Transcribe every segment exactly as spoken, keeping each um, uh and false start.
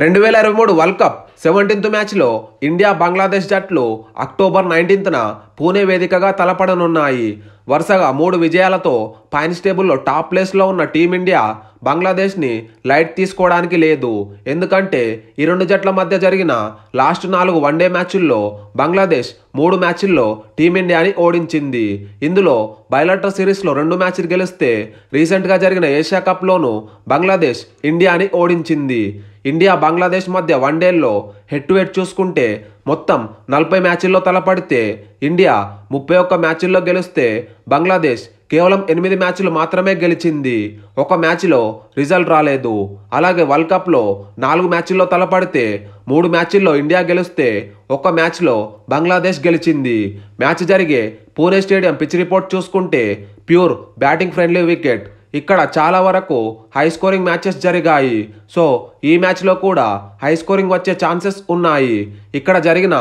రెండు వేల ఇరవై మూడు వరల్డ్ కప్ సెవెంటీన్త్ మ్యాచ్లో ఇండియా బంగ్లాదేశ్ జట్లు అక్టోబర్ నైన్టీన్త్న పూణే వేదికగా తలపడనున్నాయి. వరుసగా మూడు విజయాలతో పాయింట్స్ టేబుల్లో టాప్ ప్లేస్లో ఉన్న టీమిండియా బంగ్లాదేశ్ని లైట్ తీసుకోవడానికి లేదు. ఎందుకంటే ఈ రెండు జట్ల మధ్య జరిగిన లాస్ట్ నాలుగు వన్డే మ్యాచ్ల్లో బంగ్లాదేశ్ మూడు మ్యాచ్ల్లో టీమిండియాని ఓడించింది. ఇందులో బైలాటర్ సిరీస్లో రెండు మ్యాచ్లు గెలిస్తే రీసెంట్గా జరిగిన ఏషియా కప్లోనూ బంగ్లాదేశ్ ఇండియాని ఓడించింది. ఇండియా బంగ్లాదేశ్ మధ్య వన్డేల్లో హెడ్ టు హెడ్ చూసుకుంటే మొత్తం నలభై మ్యాచ్ల్లో తలపడితే ఇండియా ముప్పై ఒక్క మ్యాచ్ల్లో గెలిస్తే బంగ్లాదేశ్ కేవలం ఎనిమిది మ్యాచ్లు మాత్రమే గెలిచింది. ఒక మ్యాచ్లో రిజల్ట్ రాలేదు. అలాగే వరల్డ్ కప్లో నాలుగు మ్యాచ్ల్లో తలపడితే మూడు మ్యాచ్ల్లో ఇండియా గెలిస్తే ఒక మ్యాచ్లో బంగ్లాదేశ్ గెలిచింది. మ్యాచ్ జరిగే పూణే స్టేడియం పిచ్ రిపోర్ట్ చూసుకుంటే ప్యూర్ బ్యాటింగ్ ఫ్రెండ్లీ వికెట్. ఇక్కడ చాలా వరకు హై స్కోరింగ్ మ్యాచెస్ జరిగాయి. సో ఈ మ్యాచ్లో కూడా హై స్కోరింగ్ వచ్చే ఛాన్సెస్ ఉన్నాయి. ఇక్కడ జరిగిన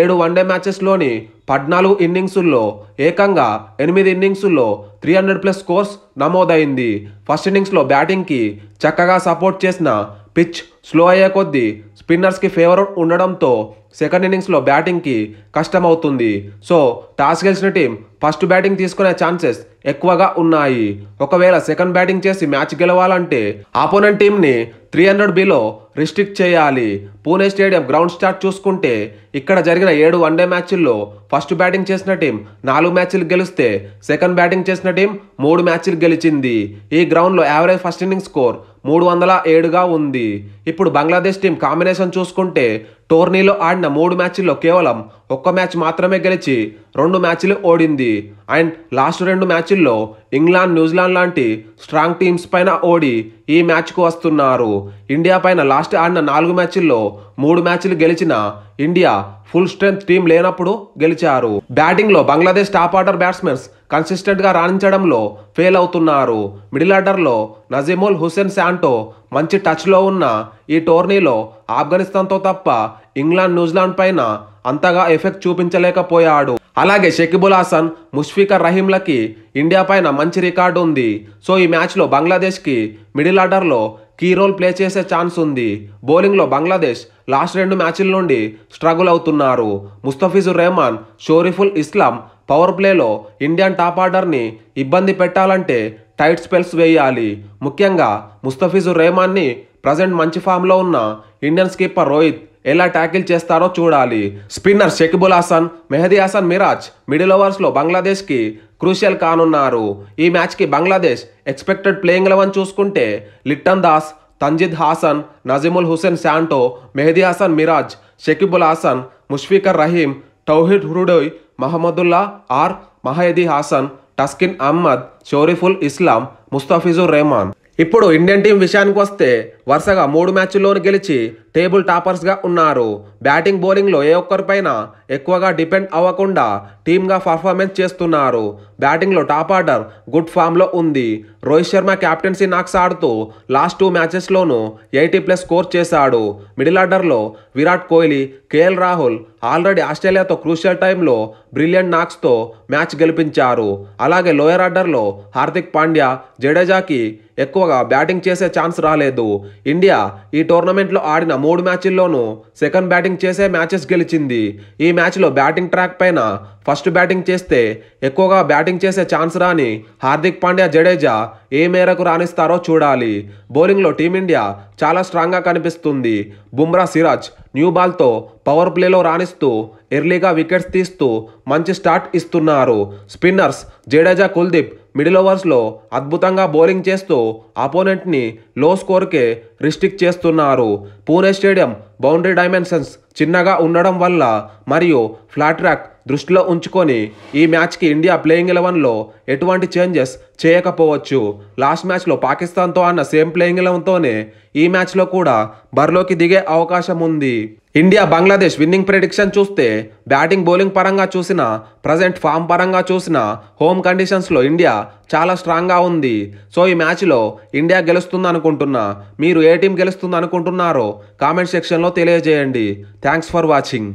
ఏడు వన్డే మ్యాచెస్లోని పద్నాలుగు ఇన్నింగ్సుల్లో ఏకంగా ఎనిమిది ఇన్నింగ్సుల్లో త్రీ హండ్రెడ్ ప్లస్ స్కోర్స్ నమోదైంది. ఫస్ట్ ఇన్నింగ్స్లో బ్యాటింగ్కి చక్కగా సపోర్ట్ చేసిన పిచ్ స్లో అయ్యే కొద్దీ స్పిన్నర్స్కి ఫేవర్ ఉండడంతో సెకండ్ ఇన్నింగ్స్లో బ్యాటింగ్కి కష్టమవుతుంది. సో టాస్ గెలిచిన టీం ఫస్ట్ బ్యాటింగ్ తీసుకునే ఛాన్సెస్ ఎక్కువగా ఉన్నాయి. ఒకవేళ సెకండ్ బ్యాటింగ్ చేసి మ్యాచ్ గెలవాలంటే ఆపోనెంట్ టీంని త్రీ హండ్రెడ్ బిలో రిస్ట్రిక్ట్ చేయాలి. పూణే స్టేడియం గ్రౌండ్ స్టార్ట్ చూసుకుంటే ఇక్కడ జరిగిన ఏడు వన్డే మ్యాచ్ల్లో ఫస్ట్ బ్యాటింగ్ చేసిన టీం నాలుగు మ్యాచ్లు గెలిస్తే సెకండ్ బ్యాటింగ్ చేసిన టీం మూడు మ్యాచ్లు గెలిచింది. ఈ గ్రౌండ్లో యావరేజ్ ఫస్ట్ ఇన్నింగ్ స్కోర్ మూడు వందల ఏడుగా ఉంది. ఇప్పుడు బంగ్లాదేశ్ టీం కాంబినేషన్ చూసుకుంటే టోర్నీలో ఆడిన మూడు మ్యాచ్ల్లో కేవలం ఒక్క మ్యాచ్ మాత్రమే గెలిచి రెండు మ్యాచ్లు ఓడింది. అండ్ లాస్ట్ రెండు మ్యాచ్ల్లో ఇంగ్లాండ్, న్యూజిలాండ్ లాంటి స్ట్రాంగ్ టీమ్స్ పైన ఓడి ఈ మ్యాచ్కు వస్తున్నారు. ఇండియా పైన లాస్ట్ ఆడిన నాలుగు మ్యాచ్ల్లో మూడు మ్యాచ్లు గెలిచిన ఇండియా ఫుల్ స్ట్రెంత్ టీం లేనప్పుడు గెలిచారు. బ్యాటింగ్లో బంగ్లాదేశ్ టాప్ ఆర్డర్ బ్యాట్స్మెన్స్ కన్సిస్టెంట్గా రాణించడంలో ఫెయిల్ అవుతున్నారు. మిడిల్ ఆర్డర్లో నజీముల్ హుస్సేన్ శాంటో మంచి టచ్లో ఉన్న ఈ టోర్నీలో ఆఫ్ఘనిస్తాన్తో తప్ప ఇంగ్లాండ్, న్యూజిలాండ్ పైన అంతగా ఎఫెక్ట్ చూపించలేకపోయాడు. అలాగే షకీబ్ అల్ హసన్, ముష్ఫికర్ రహీంలకి ఇండియా పైన మంచి రికార్డు ఉంది. సో ఈ మ్యాచ్లో బంగ్లాదేశ్కి మిడిల్ ఆర్డర్లో కీ రోల్ ప్లే చేసే ఛాన్స్ ఉంది. బౌలింగ్లో బంగ్లాదేశ్ లాస్ట్ రెండు మ్యాచ్ల నుండి స్ట్రగుల్ అవుతున్నారు. ముస్తఫిజుర్ రెహమాన్, షోరిఫుల్ ఇస్లాం పవర్ ప్లేలో ఇండియన్ టాప్ ఆర్డర్ని ఇబ్బంది పెట్టాలంటే టైట్ స్పెల్స్ వేయాలి. ముఖ్యంగా ముస్తఫిజుర్ రెహమాన్ని ప్రజెంట్ మంచి ఫామ్లో ఉన్న ఇండియన్ స్కిప్పర్ రోహిత్ ఎలా ట్యాకిల్ చేస్తారో చూడాలి. స్పిన్నర్ షకీబ్ అల్ హసన్, మెహదీ హసన్ మిరాజ్ మిడిల్ ఓవర్స్లో బంగ్లాదేశ్కి క్రూషియల్ కానున్నారు. ఈ మ్యాచ్కి బంగ్లాదేశ్ ఎక్స్పెక్టెడ్ ప్లేయింగ్ ఎలెవన్ చూసుకుంటే లిట్టన్ దాస్, తంజిద్ హాసన్, నజీముల్ హుస్సేన్ శాంటో, మెహదీ హసన్ మిరాజ్, షకీబ్ అల్ హసన్, ముష్ఫికర్ రహీం, తౌహీద్ హృడోయ్, మహమదుల్లా ఆర్ మహదీ హసన్, టస్కిన్ అహ్మద్, షోరిఫుల్ ఇస్లాం, ముస్తఫిజుర్ రెహమాన్. ఇప్పుడు ఇండియన్ టీం విషయానికి వస్తే వరుసగా మూడు మ్యాచ్ల్లోనూ గెలిచి టేబుల్ టాపర్స్గా ఉన్నారు. బ్యాటింగ్, బౌలింగ్లో ఏ ఒక్కరిపైన ఎక్కువగా డిపెండ్ అవ్వకుండా టీమ్గా పర్ఫార్మెన్స్ చేస్తున్నారు. బ్యాటింగ్లో టాప్ ఆర్డర్ గుడ్ ఫామ్లో ఉంది. రోహిత్ శర్మ క్యాప్టెన్సీ నాక్స్ ఆడుతూ లాస్ట్ టూ మ్యాచెస్లోనూ ఎయిటీ ప్లస్ స్కోర్ చేశాడు. మిడిల్ ఆర్డర్లో విరాట్ కోహ్లీ, కేఎల్ రాహుల్ ఆల్రెడీ ఆస్ట్రేలియాతో క్రూషియల్ టైంలో బ్రిలియంట్ నాక్స్తో మ్యాచ్ గెలిపించారు. అలాగే లోయర్ ఆర్డర్లో హార్దిక్ పాండ్యా, జడేజాకి ఎక్కువగా బ్యాటింగ్ చేసే ఛాన్స్ రాలేదు. ఇండియా ఈ టోర్నమెంట్లో ఆడిన మూడు మ్యాచ్ల్లోనూ సెకండ్ బ్యాటింగ్ చేసే మ్యాచెస్ గెలిచింది. ఈ మ్యాచ్లో బ్యాటింగ్ ట్రాక్ పైన ఫస్ట్ బ్యాటింగ్ చేస్తే ఎక్కువగా బ్యాటింగ్ చేసే ఛాన్స్ రాని హార్దిక్ పాండ్యా, జడేజా ఏ మేరకు రాణిస్తారో చూడాలి. బౌలింగ్లో టీమిండియా చాలా స్ట్రాంగ్గా కనిపిస్తుంది. బుమ్రా, సిరాజ్ న్యూ బాల్తో పవర్ ప్లేలో రాణిస్తూ ఎర్లీగా వికెట్స్ తీస్తూ మంచి స్టార్ట్ ఇస్తున్నారు. స్పిన్నర్స్ జడేజా, కుల్దీప్ మిడిల్ ఓవర్స్లో అద్భుతంగా బౌలింగ్ చేస్తూ ఆపోనెంట్ని లో స్కోర్కే రిస్ట్రిక్ట్ చేస్తున్నారు. పూణే స్టేడియం బౌండరీ డైమెన్షన్స్ చిన్నగా ఉండడం వల్ల మరియు ఫ్లాట్ ట్రాక్ దృష్టిలో ఉంచుకొని ఈ మ్యాచ్కి ఇండియా ప్లేయింగ్ ఎలెవన్లో ఎటువంటి చేంజెస్ చేయకపోవచ్చు. లాస్ట్ మ్యాచ్లో పాకిస్తాన్తో ఆడిన సేమ్ ప్లేయింగ్ ఎలెవన్తోనే ఈ మ్యాచ్లో కూడా బరిలోకి దిగే అవకాశం ఉంది. ఇండియా బంగ్లాదేశ్ విన్నింగ్ ప్రెడిక్షన్ చూస్తే బ్యాటింగ్, బౌలింగ్ పరంగా చూసినా, ప్రజెంట్ ఫామ్ పరంగా చూసినా హోమ్ కండిషన్స్లో ఇండియా చాలా స్ట్రాంగ్గా ఉంది. సో ఈ మ్యాచ్లో ఇండియా గెలుస్తుంది అనుకుంటున్నా. మీరు ఏ టీం గెలుస్తుంది అనుకుంటున్నారో కామెంట్ సెక్షన్లో తెలియజేయండి. Thanks for watching.